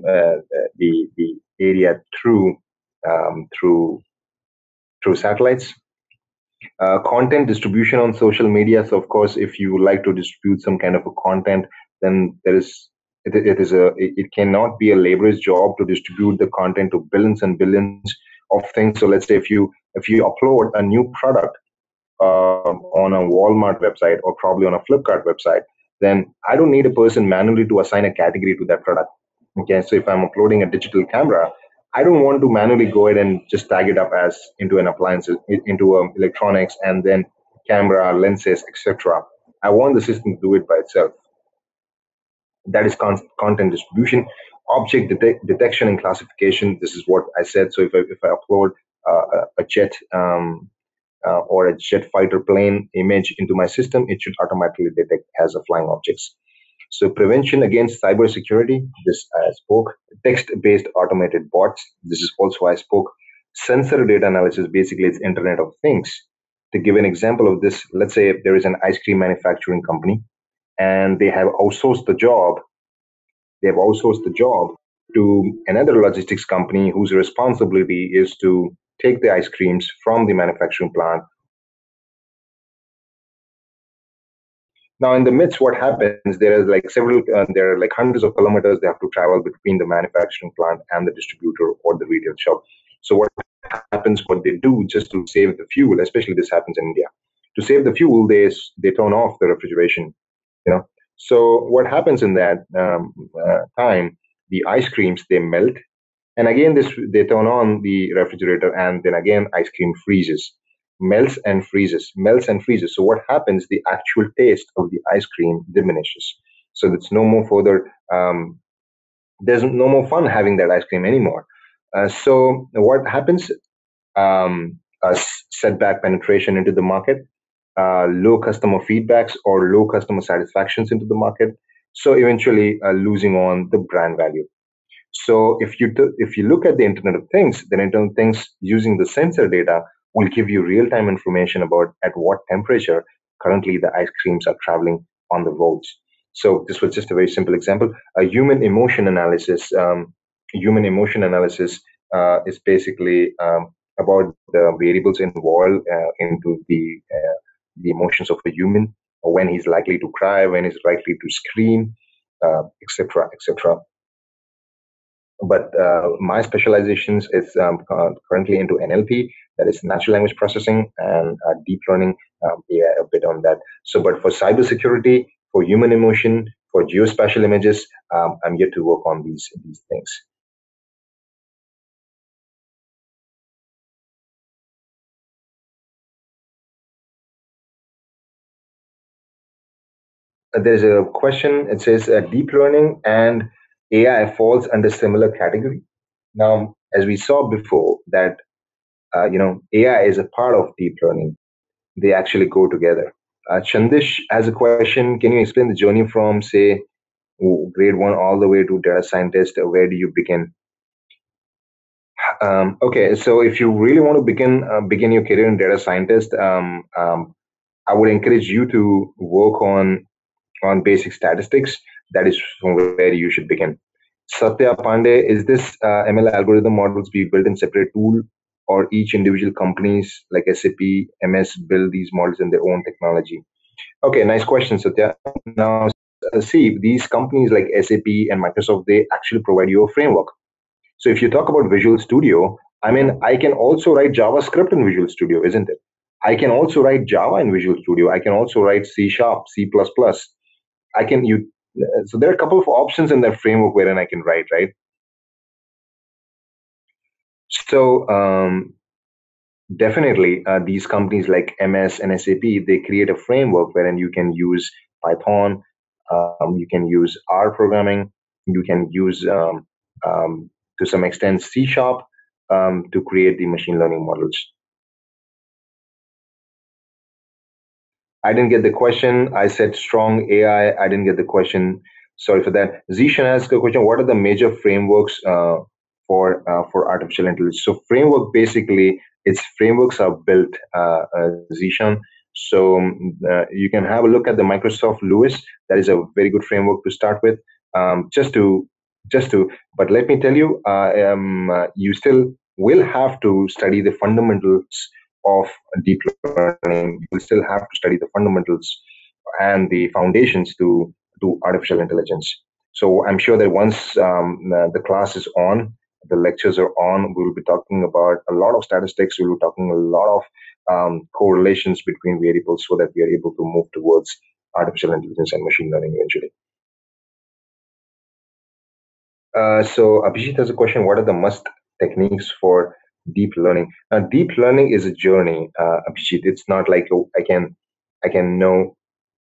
the area through satellites. Content distribution on social media. So of course, if you like to distribute some kind of a content, then it cannot be a laborer's job to distribute the content to billions and billions of things. So let's say if you upload a new product on a Walmart website, or probably on a Flipkart website, then I don't need a person manually to assign a category to that product. Okay, so if I'm uploading a digital camera, I don't want to manually go ahead and just tag it up as into an appliance, into electronics, and then camera, lenses, etc. I want the system to do it by itself. That is content distribution. Object detection and classification, this is what I said. So if I upload a jet or a jet fighter plane image into my system, it should automatically detect as a flying objects. So prevention against cybersecurity, this I spoke. Text-based automated bots, this is also I spoke. Sensor data analysis, basically it's Internet of Things. To give an example of this, let's say if there is an ice cream manufacturing company, and they have outsourced the job. They have outsourced the job to another logistics company whose responsibility is to take the ice creams from the manufacturing plant. Now, in the midst, what happens? There are like hundreds of kilometers they have to travel between the manufacturing plant and the distributor or the retail shop. So what happens? What they do just to save the fuel, especially this happens in India. To save the fuel, they turn off the refrigeration. So what happens in that time? The ice creams, they melt, and again they turn on the refrigerator, and then again ice cream freezes, melts and freezes, melts and freezes. So what happens? The actual taste of the ice cream diminishes. So that's no more further. There's no more fun having that ice cream anymore. So what happens? A setback penetration into the market. Low customer feedbacks or low customer satisfactions into the market, so eventually losing on the brand value. So if you look at the Internet of Things, then Internet of Things using the sensor data will give you real-time information about at what temperature currently the ice creams are traveling on the roads. So this was just a very simple example. A human emotion analysis. Human emotion analysis is basically about the variables involved into the emotions of a human or when he's likely to cry, when he's likely to scream, etc., etc. But my specializations is currently into NLP, that is natural language processing, and deep learning, a bit on that. So, but for cybersecurity, for human emotion, for geospatial images, I'm yet to work on these things. There's a question. It says deep learning and AI falls under similar category. Now, as we saw before, that AI is a part of deep learning. They actually go together. Chandish has a question. Can you explain the journey from, say, grade 1 all the way to data scientist? Where do you begin? Okay, so if you really want to begin your career in data scientist, I would encourage you to work on basic statistics. That is from where you should begin. Satya Pandey, is this ML algorithm models be built in separate tool, or each individual companies like SAP, MS build these models in their own technology? Okay, nice question, Satya. Now, see, these companies like SAP and Microsoft, they actually provide you a framework. So if you talk about Visual Studio, I mean, I can also write JavaScript in Visual Studio, isn't it? I can also write Java in Visual Studio. I can also write C#, C++. I can, so there are a couple of options in that framework wherein I can write, right? So definitely these companies like MS and SAP, they create a framework wherein you can use Python, you can use R programming, you can use to some extent C# to create the machine learning models. I didn't get the question. I said strong AI. I didn't get the question. Sorry for that. Zishan asked a question. What are the major frameworks for artificial intelligence? So framework, basically, its frameworks are built, Zishan. So you can have a look at the Microsoft LUIS. That is a very good framework to start with. But let me tell you, you still will have to study the fundamentals of deep learning. You still have to study the fundamentals and the foundations to artificial intelligence. So I'm sure that once the class is on, the lectures are on, we'll be talking about a lot of statistics. We'll be talking a lot of correlations between variables so that we are able to move towards artificial intelligence and machine learning eventually. So Abhijit has a question. What are the must techniques for deep learning? Now, deep learning is a journey, Abhijit. It's not like, oh, I can know,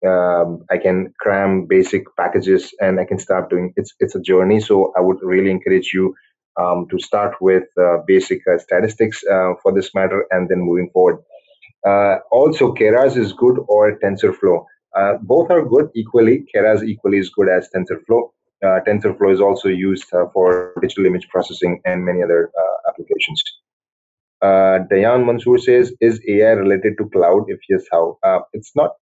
I can cram basic packages and I can start doing. It's a journey. So I would really encourage you to start with basic statistics for this matter, and then moving forward. Also, Keras is good, or TensorFlow. Both are good equally. Keras equally is good as TensorFlow. TensorFlow is also used for digital image processing and many other applications. Dayan Mansoor says, is AI related to cloud? If yes, how? It's not.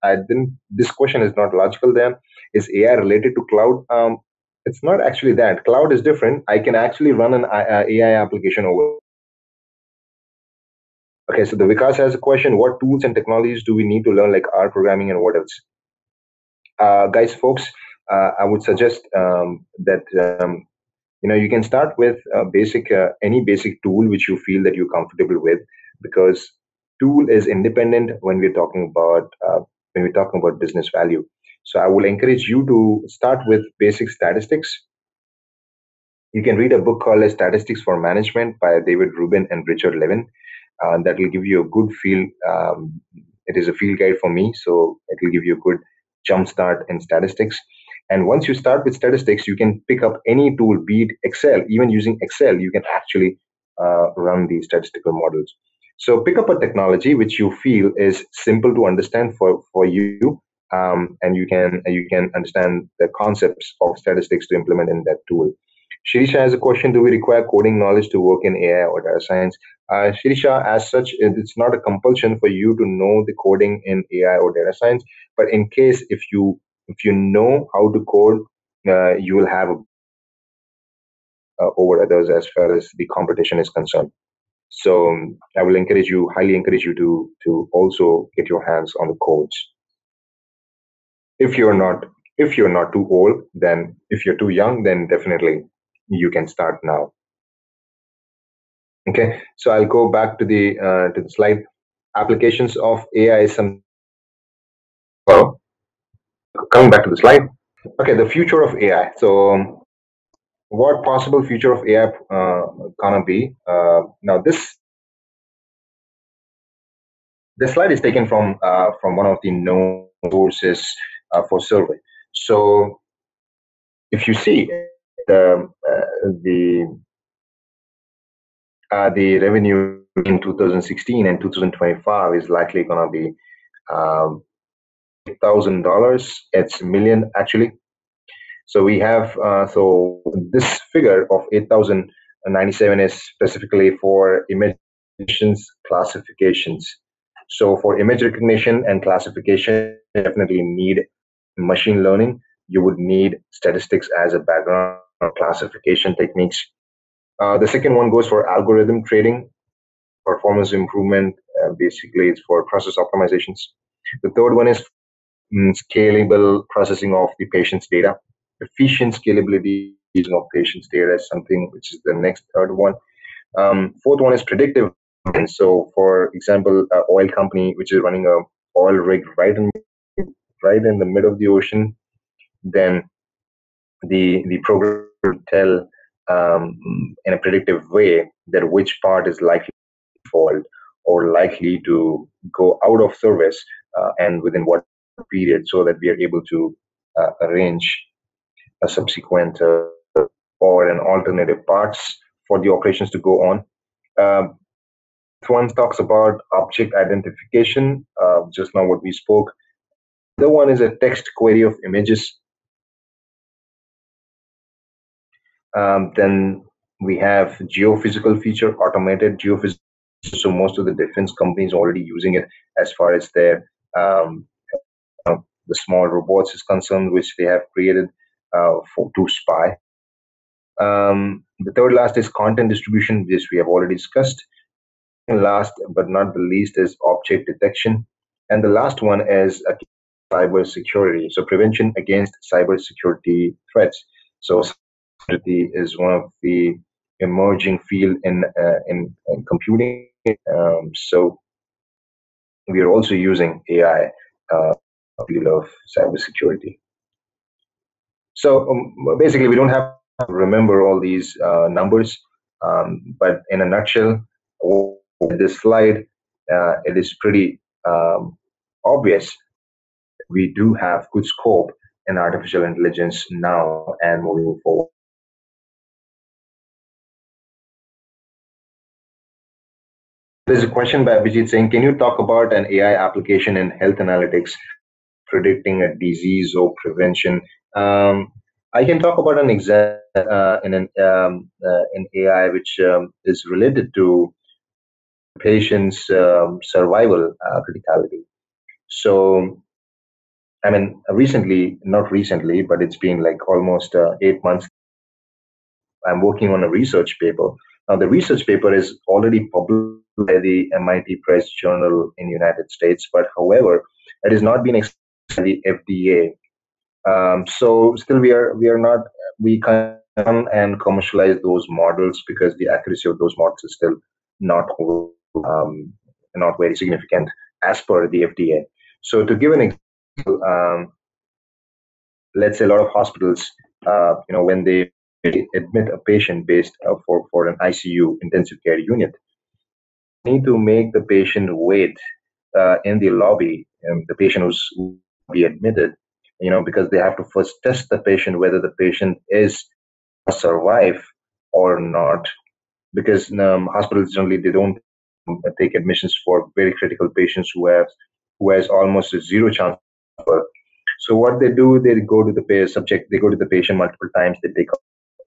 This question is not logical. Then, is AI related to cloud? It's not actually that. Cloud is different. I can actually run an AI application over. Okay, so the Vikas has a question. What tools and technologies do we need to learn, like R programming and what else? Guys, folks, I would suggest that you can start with any basic tool which you feel that you're comfortable with, because tool is independent when we're talking about business value. So I will encourage you to start with basic statistics. You can read a book called Statistics for Management by David Rubin and Richard Levin. That will give you a good feel. It is a field guide for me, so it will give you a good jumpstart in statistics. And once you start with statistics, you can pick up any tool, be it Excel. Even using Excel, you can actually run these statistical models. So pick up a technology which you feel is simple to understand for you, and you can understand the concepts of statistics to implement in that tool. Shirisha has a question. Do we require coding knowledge to work in AI or data science? Shirisha, as such, it's not a compulsion for you to know the coding in AI or data science, but in case if you know how to code, you will have over others as far as the competition is concerned. So I will highly encourage you to also get your hands on the codes. If you're not too old, then if you're too young, then definitely you can start now. Okay, so I'll go back to the slide. Applications of AI is some. Well, coming back to the slide. Okay, the future of AI. So, what possible future of AI gonna be? Now this slide is taken from one of the known sources for survey. So, if you see the revenue in 2016 and 2025 is likely gonna be $1,000. It's million actually. So we have so this figure of 8,097 is specifically for image classifications. So for image recognition and classification, you definitely need machine learning. You would need statistics as a background, classification techniques. The second one goes for algorithm trading, performance improvement. Basically, it's for process optimizations. The third one is scalable processing of the patient's data. Efficient scalability of patient's data is something which is the next third one. Fourth one is predictive. And so, for example, an oil company which is running an oil rig right in the middle of the ocean, then the program will tell in a predictive way that which part is likely to fault or likely to go out of service and within what period, so that we are able to arrange a subsequent or an alternative parts for the operations to go on. This one talks about object identification, just now what we spoke. The other one is a text query of images. Then we have geophysical feature, automated geophysics. So most of the defense companies already using it as far as their the small robots is concerned, which they have created for to spy. The third last is content distribution, which we have already discussed. And last but not the least is object detection, and the last one is cyber security. So prevention against cyber security threats. So security is one of the emerging field in computing. So we are also using AI field of cybersecurity. So basically, we don't have to remember all these numbers, but in a nutshell, this slide it is pretty obvious. We do have good scope in artificial intelligence now and moving forward. There's a question by Abhijit saying, can you talk about an AI application in health analytics, predicting a disease or prevention? I can talk about an example in AI which is related to patients' survival criticality. So, I mean, recently, not recently, but it's been like almost 8 months. I'm working on a research paper. Now, the research paper is already published by the MIT Press Journal in the United States, but however, it has not been accepted by the FDA. So still we can and commercialize those models because the accuracy of those models is still not very significant as per the FDA. So to give an example, let's say a lot of hospitals, when they admit a patient based for an ICU intensive care unit, need to make the patient wait in the lobby, and the patient who's be admitted, because they have to first test the patient whether the patient is survive or not, because hospitals generally they don't take admissions for very critical patients who has almost a zero chance of birth. So what they do, they go to the patient multiple times, they take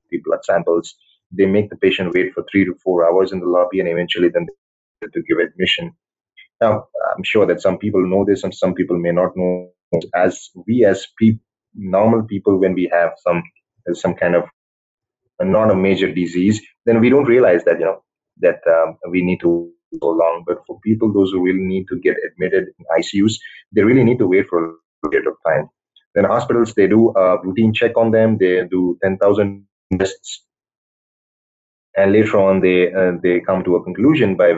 the blood samples, they make the patient wait for 3 to 4 hours in the lobby, and eventually then to give admission. Now, I'm sure that some people know this and some people may not know. Normal people, when we have some kind of not a major disease, then we don't realize that we need to go long. But for people, those who really need to get admitted in ICUs, they really need to wait for a period of time. Then hospitals, they do a routine check on them. They do 10,000 tests. And later on, they come to a conclusion by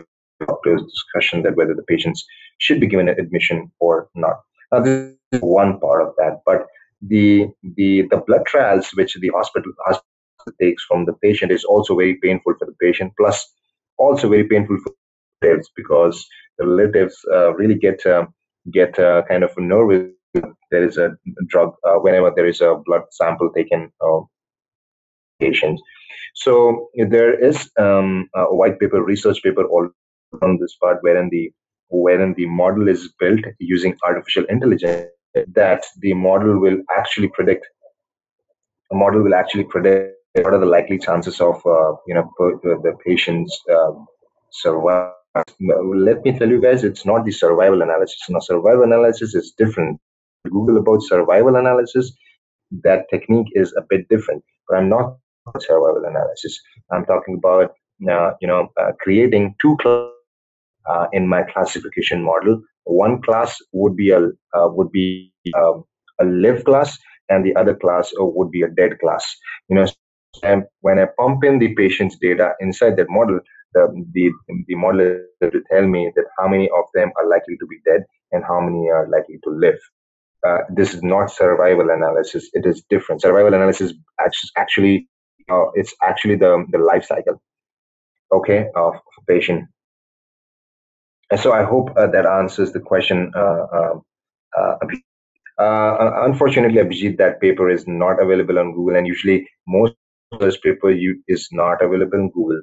doctor's discussion that whether the patients should be given an admission or not. Now, this is one part of that, but the blood trials which the hospital takes from the patient is also very painful for the patient, plus also very painful for the relatives, because the relatives really get kind of nervous. There is a drug whenever there is a blood sample taken of patients. So there is a white paper, research paper, all on this part, wherein the model is built using artificial intelligence, that the model will actually predict. The model will actually predict what are the likely chances of the patient's survival. Let me tell you guys, it's not the survival analysis. Now, survival analysis is different. Google about survival analysis. That technique is a bit different. But I'm not talking about survival analysis. I'm talking about creating two classes in my classification model. One class would be a live class, and the other class would be a dead class. And when I pump in the patient's data inside that model, the model is able to tell me that how many of them are likely to be dead and how many are likely to live. This is not survival analysis. It is different. Survival analysis actually it's actually the life cycle, okay, of a patient. And so I hope that answers the question. Unfortunately, Abhijit, that paper is not available on Google, and usually most of this paper is not available on Google.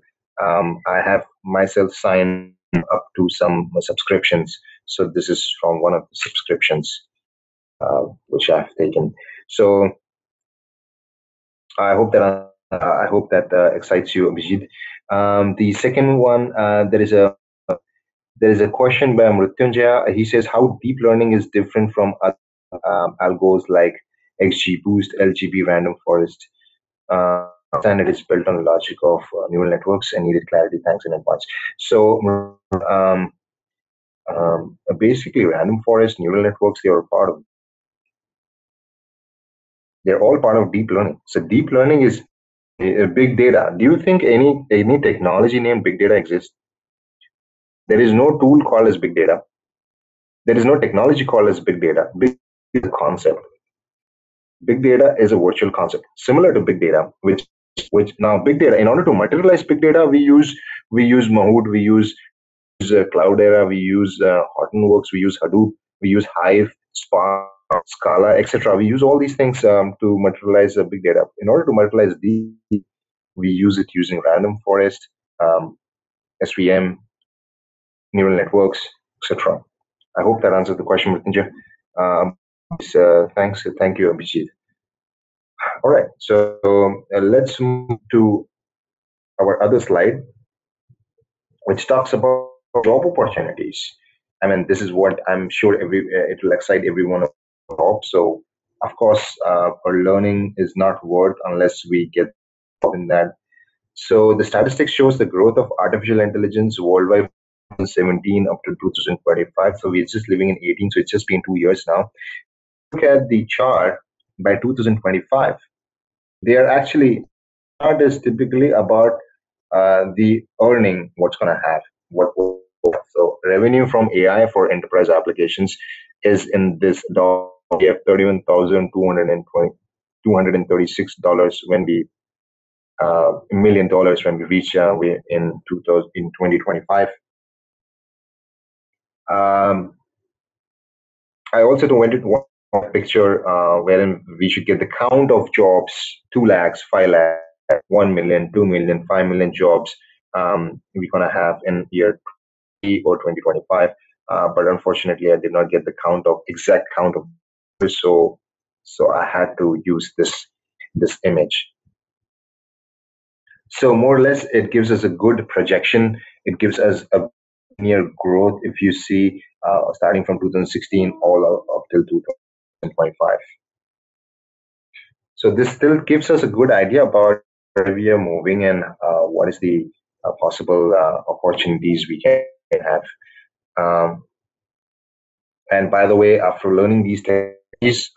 I have myself signed up to some subscriptions, so this is from one of the subscriptions which I've taken. So I hope that excites you, Abhijit. The second one, there is a question by Mrityunjaya. He says, how deep learning is different from other algos like XGBoost, LGB, random forest. And it is built on the logic of neural networks and needed clarity. Thanks in advance. So basically, random forest, neural networks, they're all part of deep learning. So deep learning is big data. Do you think any technology named big data exists? There is no tool called as big data. There is no technology called as big data. Big is a concept. Big data is a virtual concept, similar to big data, which now big data. In order to materialize big data, we use Mahout, we use Cloudera, we use Hortonworks, we use Hadoop, we use Hive, Spark, Scala, etc. We use all these things to materialize big data. In order to materialize these, we use it using random forest, SVM, neural networks, etc. I hope that answers the question, Mrityunjaya. Thank you, Abhijit. All right, so let's move to our other slide, which talks about job opportunities. I mean, this is what I'm sure it will excite everyone about. So, of course, our learning is not worth unless we get in that. So, the statistics shows the growth of artificial intelligence worldwide. 2017 up to 2025, so we're just living in 18, so it's just been 2 years now. Look at the chart by 2025. They are actually, chart is typically about the earning, what's going to have. So revenue from AI for enterprise applications is in this dollar. We have $31,236 when we $1 million when we reach in 2025. I also wanted one more picture wherein we should get the count of jobs, 2 lakhs, 5 lakhs, 1 million, 2 million, 5 million jobs we're going to have in year 20 or 2025. But unfortunately, I did not get the exact count of jobs, so I had to use this image. So more or less, it gives us a good projection. It gives us a near growth if you see starting from 2016 all up till 2025. So this still gives us a good idea about where we are moving and what is the possible opportunities we can have. And by the way, after learning these companies.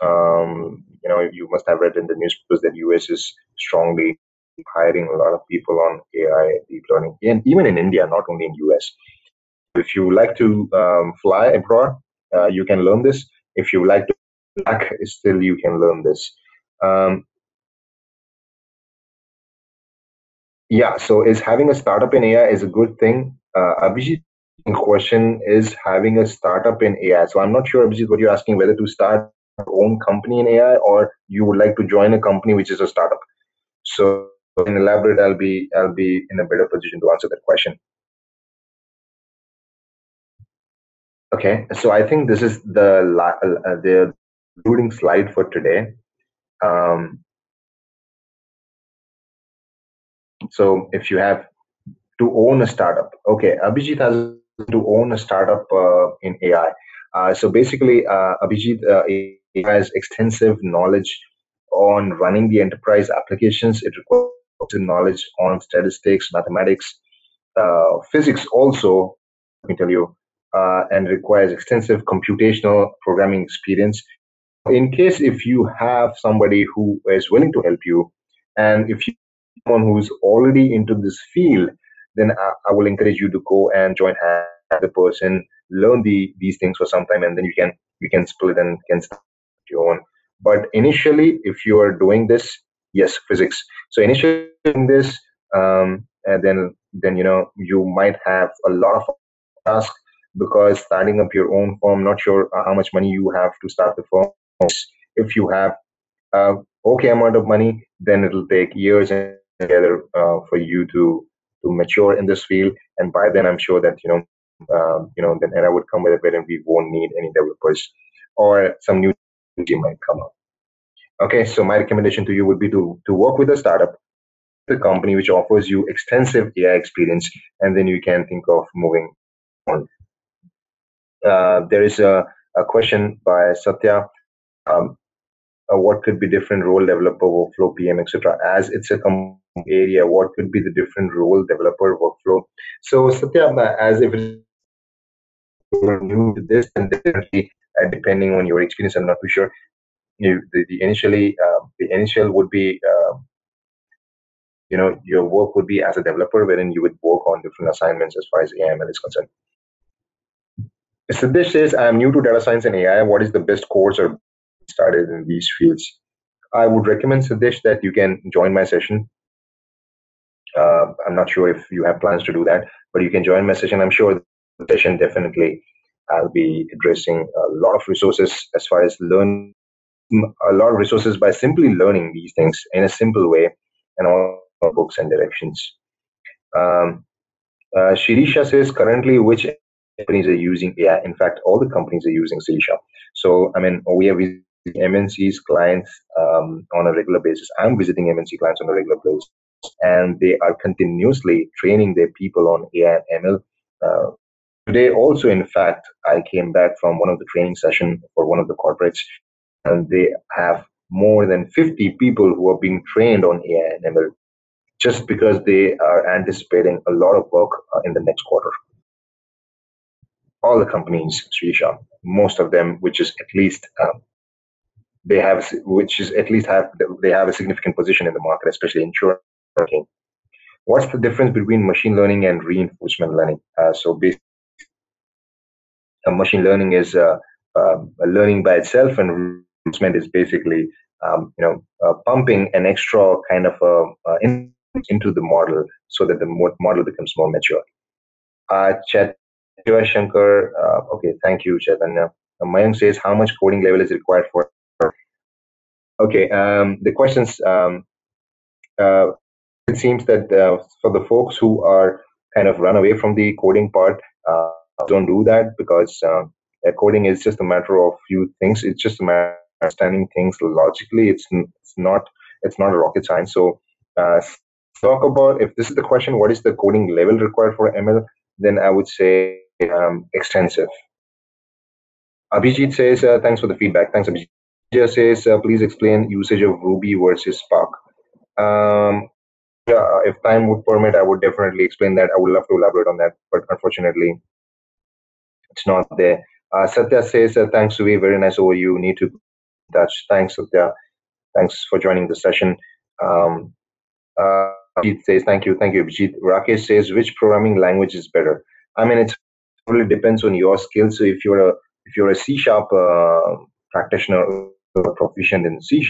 You must have read in the newspapers that US is strongly hiring a lot of people on AI, deep learning, and even in India, not only in US. If you like to fly abroad, you can learn this. If you like to hack, still you can learn this. So is having a startup in AI is a good thing? Abhijit, question is having a startup in AI. So I'm not sure, Abhijit, what you're asking, whether to start your own company in AI or you would like to join a company which is a startup. So in elaborate, I'll be in a better position to answer that question. Okay, so I think this is the concluding slide for today. So if you have to own a startup, okay, Abhijit has to own a startup in AI. So basically, Abhijit has extensive knowledge on running the enterprise applications. It requires knowledge on statistics, mathematics, physics also, let me tell you, and requires extensive computational programming experience. In case if you have somebody who is willing to help you, and if you are someone who's already into this field, then I will encourage you to go and join the person, learn these things for some time, and then you can split and can start your own. But initially, if you are doing this, yes, physics. So initially doing this, and then you might have a lot of tasks because starting up your own firm. Not sure how much money you have to start the firm. If you have okay amount of money, then it'll take years and together for you to mature in this field. And by then, I'm sure that then era would come with it wherein we won't need any developers or some new team might come up. Okay, so my recommendation to you would be to work with a startup, the company which offers you extensive AI experience, and then you can think of moving on. There is a question by Satya. What could be different role developer, workflow, PM, etc.? As it's a area, what could be the different role developer, workflow? So Satya, as if you're new to this, and definitely depending on your experience, I'm not too sure. The initial would be, your work would be as a developer, wherein you would work on different assignments as far as AI/ML is concerned. Siddesh says, I am new to data science and AI. What is the best course or started in these fields? I would recommend, Siddesh, that you can join my session. I'm not sure if you have plans to do that, but you can join my session. I'm sure the session definitely I'll be addressing a lot of resources as far as learn a lot of resources by simply learning these things in a simple way and all books and directions. Shirisha says, currently which companies are using AI? In fact, all the companies are using Shirisha. So, I mean, we are visiting MNC's clients on a regular basis. I'm visiting MNC clients on a regular basis, and they are continuously training their people on AI and ML. Today also, in fact, I came back from one of the training sessions for one of the corporates, and they have more than 50 people who are being trained on AI and ML just because they are anticipating a lot of work in the next quarter. All the companies, Shirisha, most of them, which is at least they have a significant position in the market, especially insurance. What's the difference between machine learning and reinforcement learning? So basically, machine learning is learning by itself, and reinforcement is basically pumping an extra kind of into the model so that the model becomes more mature. Satya Shankar, okay, thank you, Chaitanya. Mayank says, how much coding level is required for? Okay, the questions. It seems that for the folks who are kind of run away from the coding part, don't do that, because coding is just a matter of few things. It's just a matter of understanding things logically. It's not rocket science. So talk about, if this is the question, what is the coding level required for ML? Then I would say extensive. Abhijit says, thanks for the feedback. Thanks, Abhijit. Satya says, please explain usage of Ruby versus Spark. If time would permit, I would definitely explain that. I would love to elaborate on that, but unfortunately, it's not there. Satya says, thanks, Suveer. Very nice overview. You need to touch. Thanks, Satya. Thanks for joining the session. Abhijit says, thank you, Abhijit. Rakesh says, which programming language is better? I mean, it really depends on your skills. So if you're a C# practitioner or proficient in C#,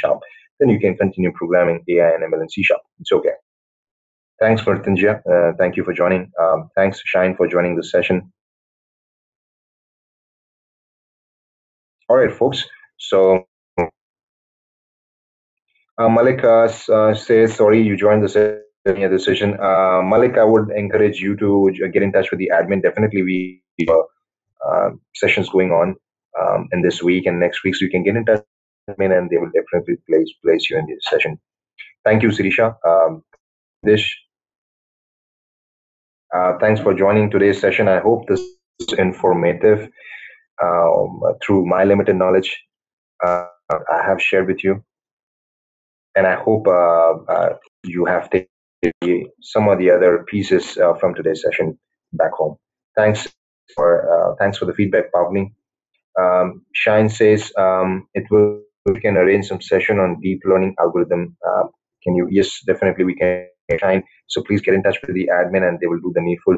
then you can continue programming AI and ML in C#. It's okay. Thanks for Tanjia. Thank you for joining. Thanks, Shine, for joining the session. All right, folks. So, Malik says, sorry, you joined the session. Malik, I would encourage you to get in touch with the admin. Definitely, we have sessions going on in this week and next week, so you can get in touch with the admin and they will definitely place you in the session. Thank you, Shirisha. Thanks for joining today's session. I hope this is informative. Through my limited knowledge, I have shared with you, and I hope you have taken some of the other pieces from today's session back home. Thanks for the feedback, Pavani. Shine says we can arrange some session on deep learning algorithm. Can you? Yes, definitely we can. Shine, so please get in touch with the admin, and they will do the needful.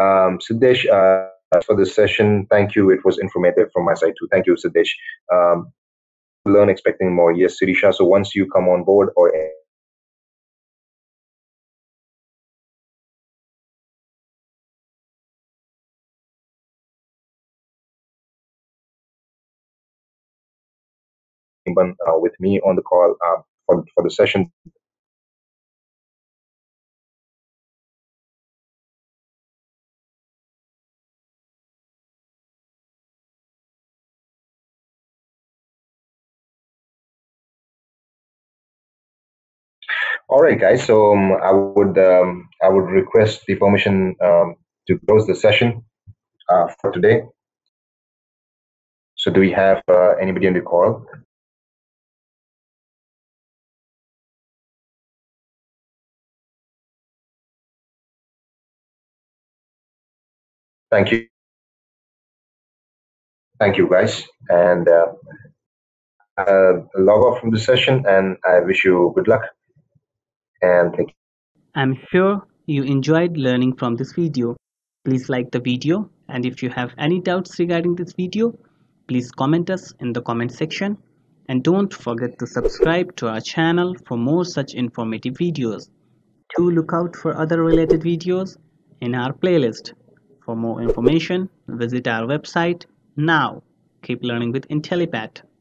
Siddesh, for this session, thank you. It was informative from my side too. Thank you, Siddesh. Learn expecting more. Yes, Shirisha. So once you come on board, or anyone with me on the call for the session. All right, guys. So I would request the permission to close the session for today. So do we have anybody on the call? Thank you, guys, and log off from the session. And I wish you good luck. And thank you. I'm sure you enjoyed learning from this video. Please like the video, and if you have any doubts regarding this video, please comment us in the comment section, and don't forget to subscribe to our channel for more such informative videos. Do look out for other related videos in our playlist. For more information, visit our website now. Keep learning with IntelliPat.